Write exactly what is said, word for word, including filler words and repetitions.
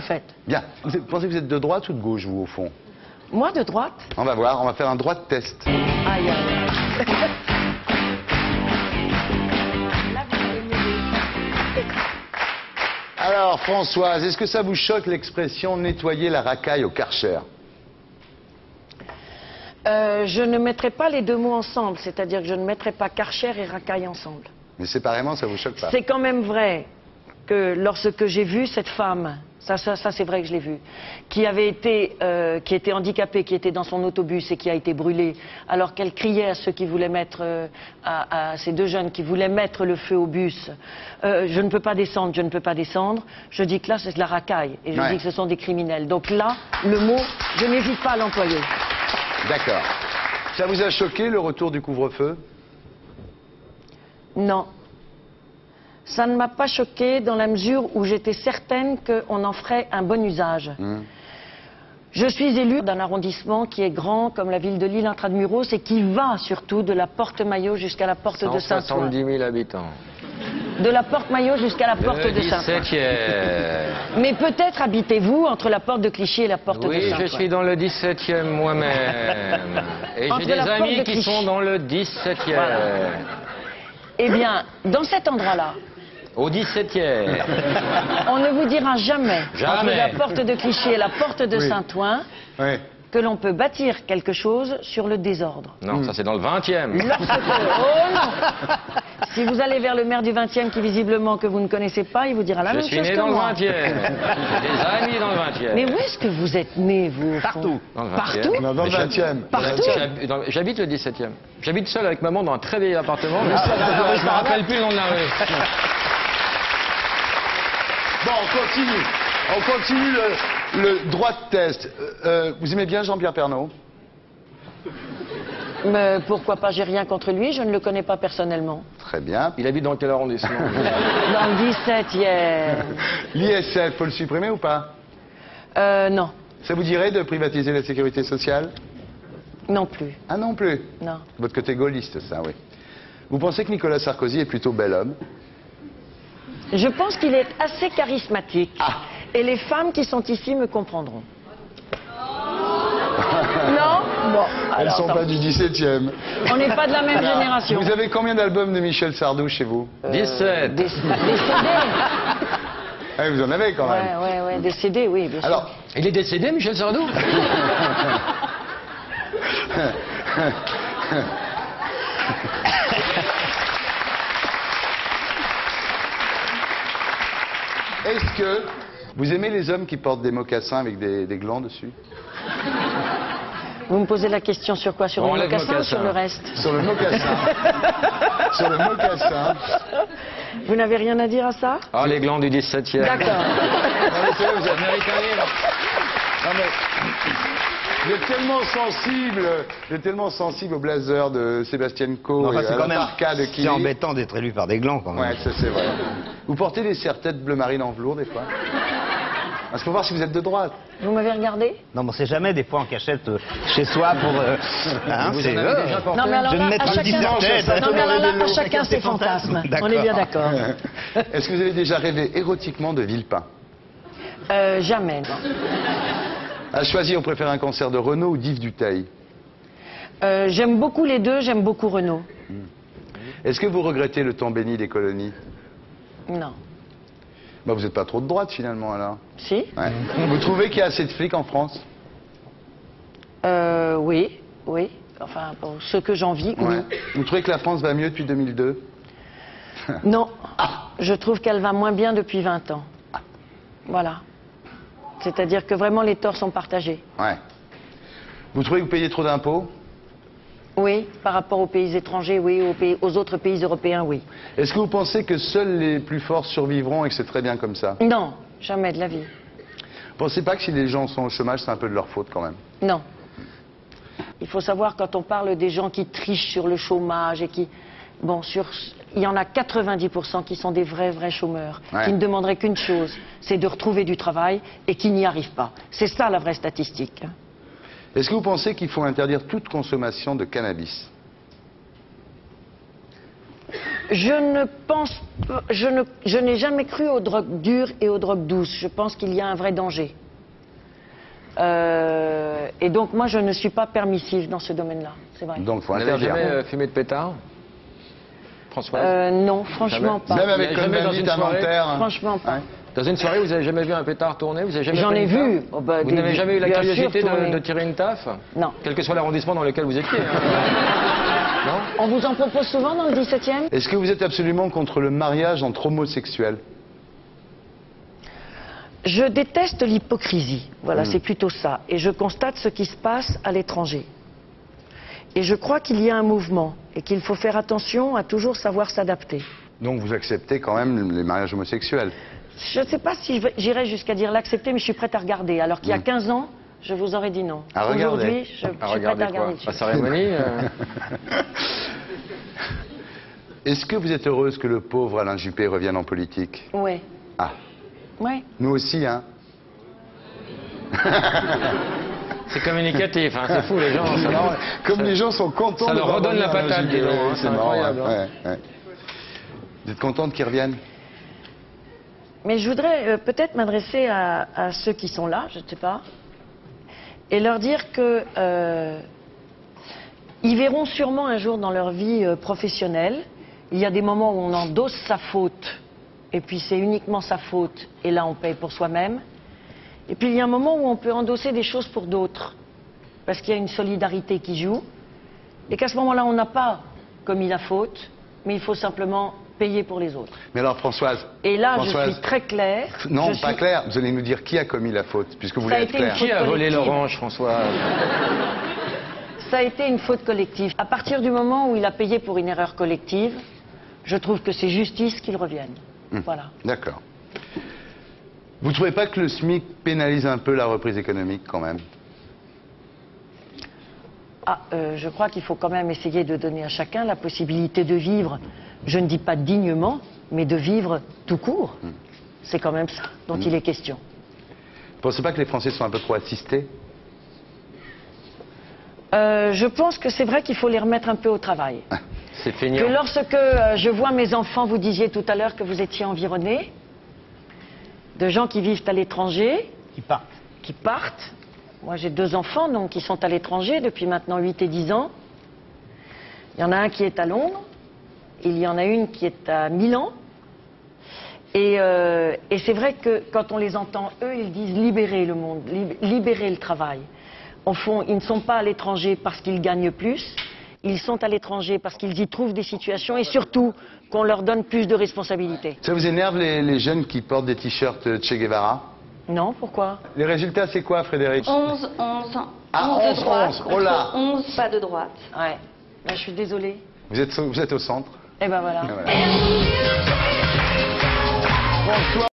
le fait. Bien. Vous pensez que vous êtes de droite ou de gauche, vous, au fond? Moi, de droite. On va voir, on va faire un droite test. Aïe, aïe. Alors, Françoise, est-ce que ça vous choque l'expression « nettoyer la racaille au Karcher » ? Euh, je ne mettrai pas les deux mots ensemble, c'est-à-dire que je ne mettrai pas Karcher et racaille ensemble. Mais séparément, ça vous choque pas? C'est quand même vrai que lorsque j'ai vu cette femme, ça, ça, ça c'est vrai que je l'ai vue, qui avait été, euh, qui était handicapée, qui était dans son autobus et qui a été brûlée, alors qu'elle criait à ceux qui voulaient mettre, euh, à, à ces deux jeunes qui voulaient mettre le feu au bus, euh, je ne peux pas descendre, je ne peux pas descendre, je dis que là c'est de la racaille et je ouais. dis que ce sont des criminels. Donc là, le mot, je n'hésite pas à l'employer. D'accord. Ça vous a choqué, le retour du couvre-feu? Non. Ça ne m'a pas choqué dans la mesure où j'étais certaine qu'on en ferait un bon usage. Mmh. Je suis élue d'un arrondissement qui est grand, comme la ville de Lille intramuros, et qui va surtout de la Porte Maillot jusqu'à la Porte de Saint-Ouen. cent soixante-dix mille habitants. De la Porte Maillot jusqu'à la Porte de Saint-Ouen. dix-septième. Mais peut-être habitez-vous entre la Porte de Clichy et la Porte oui, de Saint-Ouen. Oui, je suis dans le dix-septième moi-même. Et j'ai des amis qui sont dans le dix-septième. Voilà. Eh bien, dans cet endroit-là... Au dix-septième. On ne vous dira jamais, entre la Porte de Clichy et la Porte de oui. Saint-Ouen... Oui. que l'on peut bâtir quelque chose sur le désordre. Non, mmh. ça c'est dans le vingtième. Lorsque... Oh non. Si vous allez vers le maire du vingtième, qui visiblement que vous ne connaissez pas, il vous dira la Je même chose que moi. Je suis né dans le vingtième. J'ai des amis dans le vingtième. Mais où est-ce que vous êtes né, vous, au fond ? Partout. Dans le vingtième. Partout. J'habite le dix-septième. J'habite seul avec maman dans un très vieil appartement. Mais ah, ça, non, non, je ne me rappelle plus le nom de la rue. Bon, on continue. On continue le, le droit de test. Euh, vous aimez bien Jean-Pierre Pernault? Mais pourquoi pas, j'ai rien contre lui, je ne le connais pas personnellement. Très bien. Il habite dans quel arrondissement? Dans le dix-septième. L'I S F, faut le supprimer ou pas? Euh, non. Ça vous dirait de privatiser la sécurité sociale? Non plus. Ah non plus? Non. Votre côté gaulliste, ça, oui. Vous pensez que Nicolas Sarkozy est plutôt bel homme? Je pense qu'il est assez charismatique. Ah. Et les femmes qui sont ici me comprendront. Non? Bon. Elles ne sont pas du dix-septième. On n'est pas de la même non. génération. Vous avez combien d'albums de Michel Sardou chez vous? euh, dix-sept. Des, des C D. Ouais, vous en avez quand même. Oui, ouais, ouais, des C D, oui. Bien sûr. Alors, il est décédé, Michel Sardou? Est-ce que vous aimez les hommes qui portent des mocassins avec des, des glands dessus? Vous me posez la question sur quoi? Sur bon, le mocassin, mocassin ou sur le reste? Sur le mocassin. Sur le mocassin. Vous n'avez rien à dire à ça? Ah, les glands du dix-septième. D'accord. Vous êtes américain, là. Non, mais... Vous êtes tellement sensible, vous êtes tellement sensible au blazer de Sébastien Coe. Enfin, c'est quand même de qui... C'est embêtant d'être élu par des glands quand même. Ouais, ça c'est vrai. Vous portez des serre-têtes bleu marine en velours des fois? Parce qu'il faut voir si vous êtes de droite. Vous m'avez regardé? Non, mais on sait jamais, des fois en cachette euh, chez soi pour. Euh, hein, vous en avez euh, déjà porté. Non, mais alors là, à chacun, non, mais alors là, à chacun ses fantasmes. On est bien d'accord. Est-ce que vous avez déjà rêvé érotiquement de Villepin? Euh, jamais. À choisir, on préfère un concert de Renaud ou d'Yves Duteil? euh, J'aime beaucoup les deux, j'aime beaucoup Renaud. Mmh. Est-ce que vous regrettez le temps béni des colonies? Non. Bah, vous n'êtes pas trop de droite finalement alors? Si. Ouais. Mmh. Vous trouvez qu'il y a assez de flics en France? euh, Oui, oui. Enfin, pour ce que j'en vis, ouais. oui. Vous trouvez que la France va mieux depuis deux mille deux? Non. Ah. Je trouve qu'elle va moins bien depuis vingt ans. Ah. Voilà. C'est-à-dire que vraiment les torts sont partagés. Ouais. Vous trouvez que vous payez trop d'impôts? Oui, par rapport aux pays étrangers, oui, aux, pays, aux autres pays européens, oui. Est-ce que vous pensez que seuls les plus forts survivront et que c'est très bien comme ça? Non, jamais de la vie. Vous pensez pas que si les gens sont au chômage, c'est un peu de leur faute quand même? Non. Il faut savoir, quand on parle des gens qui trichent sur le chômage et qui... Bon, sur... il y en a quatre-vingt-dix pour cent qui sont des vrais, vrais chômeurs, ouais. qui ne demanderaient qu'une chose, c'est de retrouver du travail et qui n'y arrivent pas. C'est ça la vraie statistique. Est-ce que vous pensez qu'il faut interdire toute consommation de cannabis? Je ne pense pas, je ne, je n'ai jamais cru aux drogues dures et aux drogues douces. Je pense qu'il y a un vrai danger. Euh, et donc moi je ne suis pas permissive dans ce domaine-là, c'est vrai. Donc vous n'avez jamais euh, fumé de pétard, Françoise? euh, Non, franchement jamais. Pas. Même avec jamais dans une soirée, franchement pas. Hein? Dans une soirée, vous n'avez jamais vu un pétard tourner? J'en ai vu. Oh, bah, vous n'avez jamais eu la curiosité de, de tirer une taffe? Non. Quel que soit l'arrondissement dans lequel vous étiez. Hein. Non. On vous en propose souvent dans le dix-septième? Est-ce que vous êtes absolument contre le mariage entre homosexuels? Je déteste l'hypocrisie, voilà, mmh. c'est plutôt ça. Et je constate ce qui se passe à l'étranger. Et je crois qu'il y a un mouvement et qu'il faut faire attention à toujours savoir s'adapter. Donc vous acceptez quand même les mariages homosexuels? Je ne sais pas si j'irai jusqu'à dire l'accepter, mais je suis prête à regarder. Alors qu'il y a quinze ans, je vous aurais dit non. Aujourd'hui, je, je suis prête à regarder. Quoi, à cérémonie euh... Est-ce que vous êtes heureuse que le pauvre Alain Juppé revienne en politique? Oui. Ah. Ouais. Nous aussi, hein. C'est communicatif, hein, c'est fou, les gens. Ça leur... Comme ça... les gens sont contents. Ça leur de redonne la patate. Des gens, hein, c'est incroyable. Ouais, ouais. Vous êtes contente qu'ils reviennent? Mais je voudrais euh, peut-être m'adresser à, à ceux qui sont là, je ne sais pas, et leur dire que euh, ils verront sûrement un jour dans leur vie euh, professionnelle, il y a des moments où on endosse sa faute. Et puis c'est uniquement sa faute, et là on paye pour soi-même. Et puis il y a un moment où on peut endosser des choses pour d'autres, parce qu'il y a une solidarité qui joue, et qu'à ce moment-là on n'a pas commis la faute, mais il faut simplement payer pour les autres. Mais alors Françoise... Et là Françoise, je suis très claire... Non, pas suis... claire, vous allez nous dire qui a commis la faute, puisque vous voulez être claire. Qui a volé l'orange, Françoise? Ça a été une faute collective. À partir du moment où il a payé pour une erreur collective, je trouve que c'est justice qu'il revienne. Mmh. Voilà. D'accord. Vous ne trouvez pas que le SMIC pénalise un peu la reprise économique quand même? Ah, euh, je crois qu'il faut quand même essayer de donner à chacun la possibilité de vivre, je ne dis pas dignement, mais de vivre tout court. Mmh. C'est quand même ça dont mmh. il est question. Vous ne pensez pas que les Français sont un peu trop assistés? euh, Je pense que c'est vrai qu'il faut les remettre un peu au travail. Ah. C'est fainéant. Que lorsque euh, je vois mes enfants, vous disiez tout à l'heure que vous étiez environné de gens qui vivent à l'étranger. Qui partent. Qui partent. Moi j'ai deux enfants donc qui sont à l'étranger depuis maintenant huit et dix ans. Il y en a un qui est à Londres, il y en a une qui est à Milan. Et, euh, et c'est vrai que quand on les entend, eux, ils disent libérer le monde, lib libérer le travail. Au fond, ils ne sont pas à l'étranger parce qu'ils gagnent plus. Ils sont à l'étranger parce qu'ils y trouvent des situations et surtout qu'on leur donne plus de responsabilités. Ça vous énerve les, les jeunes qui portent des t-shirts Che Guevara? Non, pourquoi? Les résultats, c'est quoi, Frédéric? onze, onze. Ah, onze, onze de droite. onze, oh là. onze, pas de droite. Ouais. Là, je suis désolée. Vous êtes, vous êtes au centre? Eh ben voilà. Et voilà. Bonsoir.